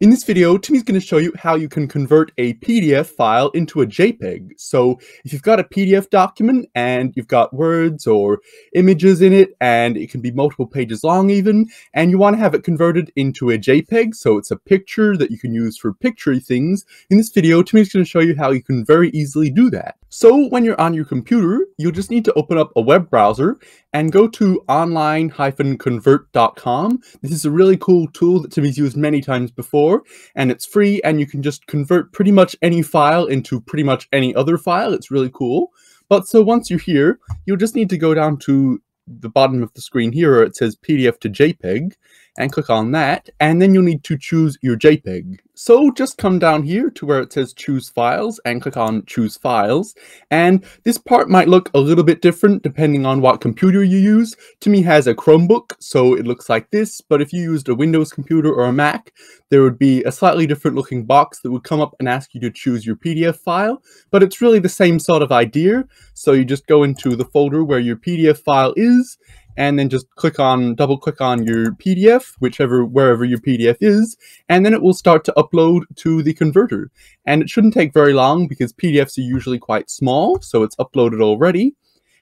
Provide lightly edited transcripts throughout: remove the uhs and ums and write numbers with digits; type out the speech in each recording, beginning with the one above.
In this video, Timmy's going to show you how you can convert a PDF file into a JPEG. So if you've got a PDF document and you've got words or images in it, and it can be multiple pages long even, and you want to have it converted into a JPEG, so it's a picture that you can use for picture things, in this video, Timmy's going to show you how you can very easily do that. So when you're on your computer, you'll just need to open up a web browser and go to online-convert.com. This is a really cool tool that Timmy's used many times before, and it's free, and you can just convert pretty much any file into pretty much any other file. It's really cool. But so once you're here, you'll just need to go down to the bottom of the screen here where it says PDF to JPEG and click on that, and then you'll need to choose your JPEG. So just come down here to where it says choose files and click on choose files. And this part might look a little bit different depending on what computer you use. Timmy has a Chromebook, so it looks like this, but if you used a Windows computer or a Mac, there would be a slightly different looking box that would come up and ask you to choose your PDF file, but it's really the same sort of idea. So you just go into the folder where your PDF file is, and then just click on, double-click on your PDF, wherever your PDF is, and then it will start to upload to the converter. And it shouldn't take very long because PDFs are usually quite small, so it's uploaded already.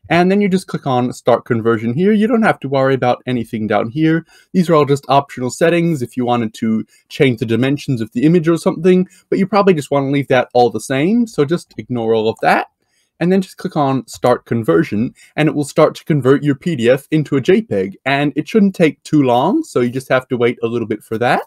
And then you just click on Start Conversion here. You don't have to worry about anything down here. These are all just optional settings if you wanted to change the dimensions of the image or something, but you probably just want to leave that all the same, so just ignore all of that. And then just click on Start Conversion, and it will start to convert your PDF into a JPEG. And it shouldn't take too long, so you just have to wait a little bit for that.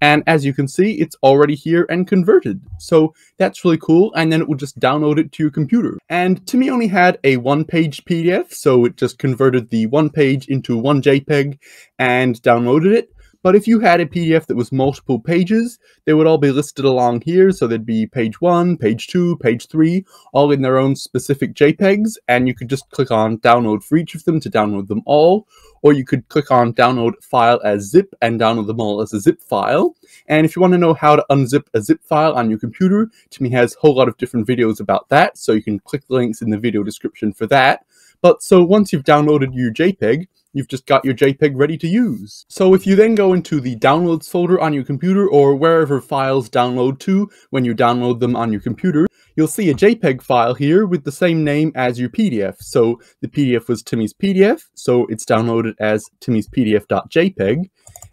And as you can see, it's already here and converted. So that's really cool, and then it will just download it to your computer. And Timmy only had a one-page PDF, so it just converted the one page into one JPEG and downloaded it. But if you had a PDF that was multiple pages, they would all be listed along here. So there'd be page 1, page 2, page 3, all in their own specific JPEGs. And you could just click on download for each of them to download them all. Or you could click on download file as zip and download them all as a zip file. And if you want to know how to unzip a zip file on your computer, Timmy has a whole lot of different videos about that. So you can click the links in the video description for that. But so once you've downloaded your JPEG, you've just got your JPEG ready to use. So if you then go into the downloads folder on your computer or wherever files download to when you download them on your computer, you'll see a JPEG file here with the same name as your PDF. So the PDF was Timmy's PDF, so it's downloaded as Timmy's PDF.jpg.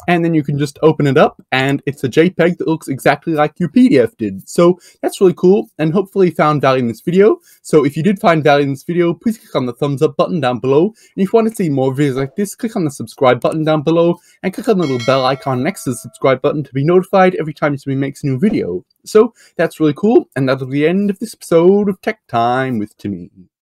And then you can just open it up, and it's a JPEG that looks exactly like your PDF did. So that's really cool, and hopefully you found value in this video. So if you did find value in this video, please click on the thumbs up button down below. And if you want to see more videos like this, click on the subscribe button down below, and click on the little bell icon next to the subscribe button to be notified every time somebody makes a new video. So that's really cool, and that'll be the end of this episode of Tech Time with Timmy.